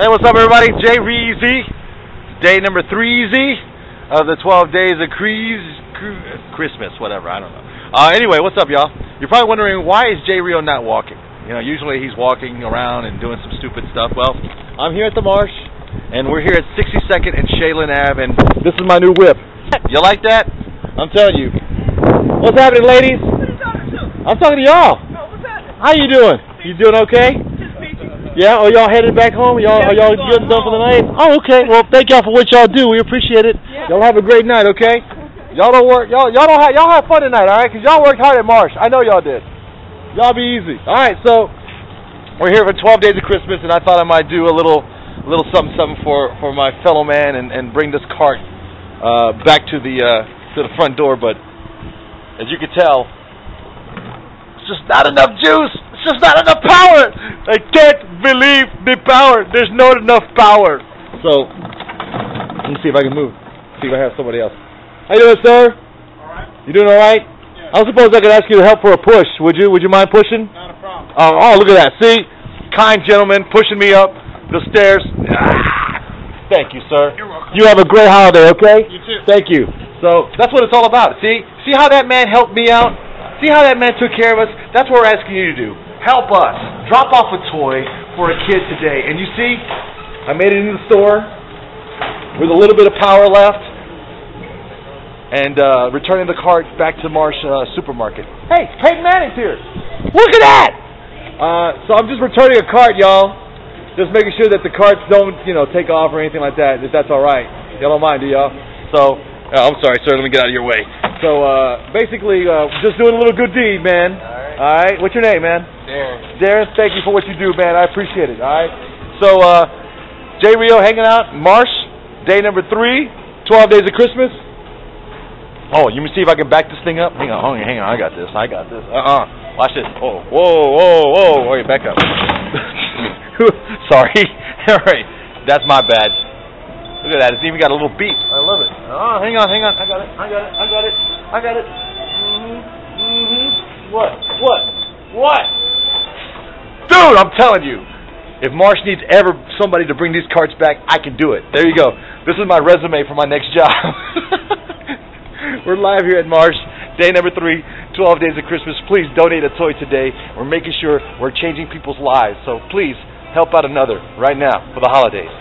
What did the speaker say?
Hey, what's up, everybody? Jay Reezy. Day number 3Z of the 12 days of Christmas, whatever, I don't know. Anyway, what's up, y'all? You're probably wondering, why is Jay Rio not walking? You know, usually he's walking around and doing some stupid stuff. Well, I'm here at the Marsh, and we're here at 62nd and Shaylin Ave, and this is my new whip. You like that? I'm telling you. What's happening, ladies? Who are you talking to? I'm talking to y'all. No, what's happening? How you doing? You doing okay? Yeah, are y'all headed back home? Are y'all good done for the night? Oh, okay. Well, thank y'all for what y'all do. We appreciate it. Yeah. Y'all have a great night, okay? Y'all don't work. Y'all have fun tonight, all right? Because y'all worked hard at Marsh. I know y'all did. Y'all be easy. All right, so we're here for 12 days of Christmas, and I thought I might do a little something for my fellow man and bring this cart back to the front door. But as you can tell, it's just not enough juice. It's just not enough power. I can't believe the power. There's not enough power. So, let me see if I can move. See if I have somebody else. How you doing, sir? All right. You doing all right? Yeah. I suppose I could ask you to help for a push. Would you mind pushing? Not a problem. Oh, look at that. See? Kind gentleman pushing me up the stairs. Ah. Thank you, sir. You're welcome. You have a great holiday, okay? You too. Thank you. So, that's what it's all about. See how that man helped me out? See how that man took care of us? That's what we're asking you to do. Help us. Drop off a toy for a kid today. And you see, I made it into the store with a little bit of power left and returning the cart back to Marsh Supermarket. Hey, Peyton Manning's here. Look at that! So I'm just returning a cart, y'all. Just making sure that the carts don't, you know, take off or anything like that, if that's all right. Y'all don't mind, do y'all? So, I'm sorry, sir. Let me get out of your way. So, basically, just doing a little good deed, man. All right. What's your name, man? Darren. Darren, thank you for what you do, man. I appreciate it. All right. So, Jay Rio hanging out, Marsh, day number 3, 12 days of Christmas. Oh, you can see if I can back this thing up. Hang on. I got this. Watch this. Oh, whoa. Okay, back up. Sorry. All right. That's my bad. Look at that. It's even got a little beep. I love it. Oh, hang on. I got it. Mm-hmm. What? Dude, I'm telling you, if Marsh needs ever somebody to bring these carts back, I can do it. There you go. This is my resume for my next job. We're live here at Marsh, day number 3, 12 days of Christmas. Please donate a toy today. We're making sure we're changing people's lives. So please help out another right now for the holidays.